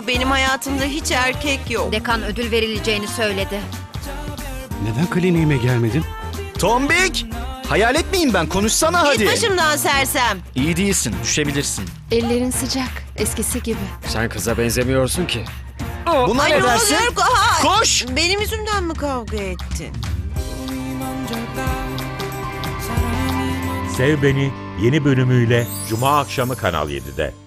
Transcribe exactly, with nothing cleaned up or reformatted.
doğru. Benim hayatımda hiç erkek yok. Dekan ödül verileceğini söyledi. Neden kliniğime gelmedin? Tombik! Hayalet miyim ben? Konuşsana hadi. Git başımdan sersem. İyi değilsin. Düşebilirsin. Ellerin sıcak. Eskisi gibi. Sen kıza benzemiyorsun ki. Buna ay, ne dersin? Oluyor? Koş! Benim yüzümden mi kavga ettin? Sev Beni yeni bölümüyle Cuma akşamı Kanal yedi'de.